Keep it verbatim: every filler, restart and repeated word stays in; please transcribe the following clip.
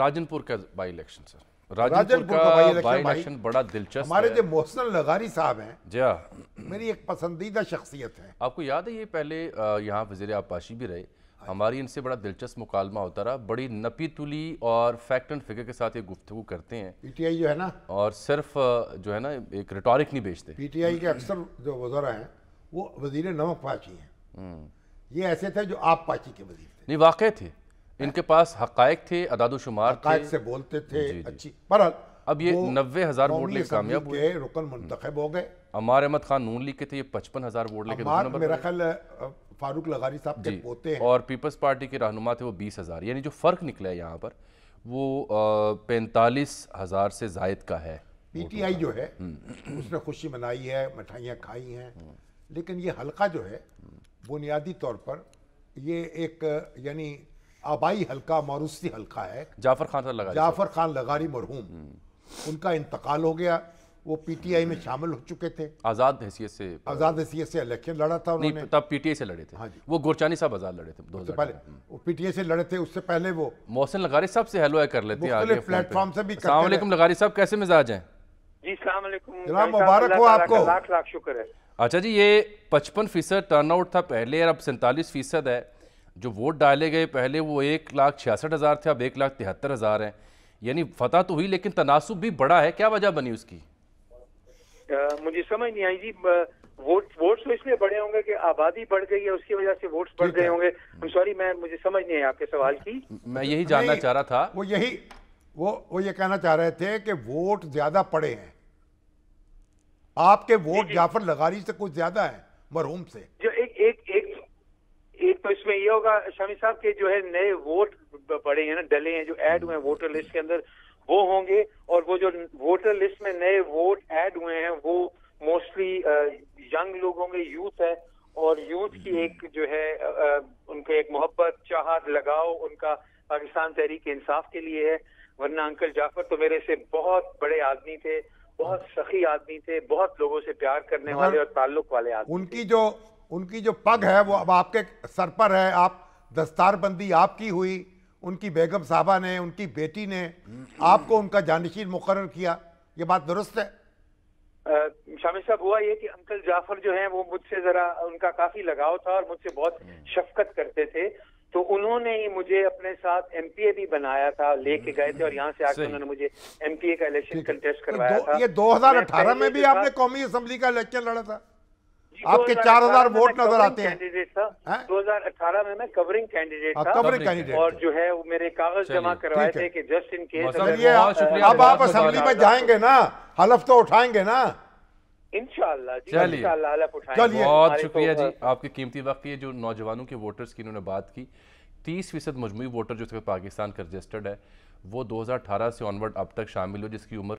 राजनपुर का by election sir, Rajanpur का by election बड़ा दिलचस्प। हमारे जो मोहसिन लगारी साहब हैं, जी हां, मेरी एक पसंदीदा शख्सियत है। आपको याद है ये पहले यहाँ वज़ीर आबपाशी भी रहे, हमारी इनसे बड़ा दिलचस्प मुकालमा होता रहा, बड़ी नपी तुली और फैक्ट एंड फिगर के साथ ये गुफ्तगू करते हैं। पीटीआई जो है ना, और सिर्फ जो है ना एक रिटॉरिक नहीं बेचते। पीटीआई के अक्सर जो वज़रा हैं वो वज़ीर नमक पाची हैं, ये ऐसे थे जो आप पाची के वज़ीर थे, नहीं वाक़ थे, इनके पास हक़ायक थे, अदादोशुमार थे, से बोलते थे अच्छी। पर अब ये नब्बे हज़ार वोट लेकर कामयाब हुए, रुकन मुंतखब हो गए। अमार अहमद खान नून लीग के थे, ये पचपन हज़ार वोट लेकर। फारूक लगारी साहब के पोते हैं और पीपल्स पार्टी के रहनुमा थे, वो बीस हज़ार, यानी जो फ़र्क निकला है यहाँ पर वो पैंतालीस हज़ार से जायद का है। पीटीआई जो है उसने खुशी मनाई है, मिठाइयाँ खाई हैं, लेकिन ये हलका जो है बुनियादी तौर पर ये एक यानी आबाई हलका, मारूसी हलका है। जाफ़र खान साहब लगारी, जाफ़र खान लगारी मरहूम, उनका इंतकाल हो गया, वो पीटीआई में शामिल हो चुके थे, आज़ाद हैसियत से आज़ाद हैसियत से इलेक्शन लड़ा था उन्होंने, तब पीटीआई से लड़े थे। हाँ जी, वो गोरचानी साहब आज़ाद लड़े थे दो हज़ार पहले, वो पीटीआई से लड़े थे। उससे पहले वो मोहसिन लगारी साहब से हेलो कर लेते हैं आगे प्लेटफॉर्म से भी। अस्सलाम वालेकुम लगारी साहब, कैसे मिजाज हैं जी? अस्सलाम वालेकुम, जनाब मुबारक हो आपको, लाख लाख शुक्र है। अच्छा जी, ये पचपन फीसद टर्नआउट था पहले और अब सैंतालीस फीसद है। जो वोट डाले गए पहले वो एक लाख छियासठ हज़ार थे, अब एक लाख तिहत्तर हज़ार हैं, यानी फतह तो हुई लेकिन तनासुब भी बड़ा है। क्या वजह बनी उसकी? आ, मुझे समझ नहीं आई जी। वोट वोट्स तो इसलिए बढ़े होंगे कि आबादी बढ़ गई है, उसकी वजह से वोट्स बढ़ गए होंगे। I'm sorry, मैं मुझे समझ नहीं है आपके सवाल की। मैं यही जानना चाह रहा था, वो यही वो वो ये कहना चाह रहे थे कि वोट ज्यादा पड़े हैं आपके, वोट जाफर लगारी से कुछ ज्यादा है मरहूम से। जो एक एक एक एक तो इसमें ये होगा शमी साहब के जो है नए वोट बढ़े हैं ना, डले हैं, जो ऐड हुए हैं वोटर लिस्ट के अंदर वो होंगे, और वो जो वोटर लिस्ट में नए वोट ऐड हुए हैं वो मोस्टली यंग लोग होंगे, यूथ है, और यूथ की एक जो है उनके एक मोहब्बत, चाहत, लगाव उनका पाकिस्तान तहरीके इंसाफ के लिए है। वरना अंकल जाफर तो मेरे से बहुत बड़े आदमी थे, बहुत सखी आदमी थे, बहुत लोगों से प्यार करने वाले और ताल्लुक वाले आदमी। उनकी जो उनकी जो पग है वो अब आपके सर पर है, आप दस्तारबंदी आपकी हुई, उनकी बेगम साहबा ने, उनकी बेटी ने आपको उनका जानशीन मुकर्रर किया, ये बात दुरुस्त है? शामिल साहब, हुआ ये कि अंकल जाफर जो हैं वो मुझसे जरा उनका काफी लगाव था और मुझसे बहुत शफकत करते थे, तो उन्होंने ही मुझे अपने साथ एमपीए भी बनाया था, लेके गए थे और यहाँ से आकर उन्होंने मुझे एमपीए का इलेक्शन कंटेस्ट करवाया था। ये दो हजार अठारह में भी आपने कौमी असम्बली का इलेक्शन लड़ा था, आपके चार हजार वोट नजर आते हैं। दो हजार अठारह में मैं कवरिंग कैंडिडेट था, कवरिंग कैंडिडेट, और जो है वो मेरे कागज जमा करवाए थे कि जस्ट इन केस। अब आप असेंबली में जाएंगे ना, हलफ तो उठाएंगे ना इंशाल्लाह जी, इंशाल्लाह हलफ उठाएंगे। बहुत शुक्रिया जी आपके कीमती वक्त। ये जो नौजवानों के वोटर्स की इन्होंने बात की, तीस फीसद मजमूई वोटर जो पाकिस्तान का रजिस्टर्ड है वो दो हजार अठारह से ऑनवर्ड अब तक शामिल हो, जिसकी उम्र